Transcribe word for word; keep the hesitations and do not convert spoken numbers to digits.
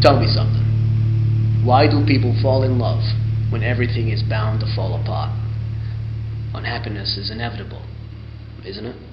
Tell me something. Why do people fall in love when everything is bound to fall apart? Unhappiness is inevitable, isn't it?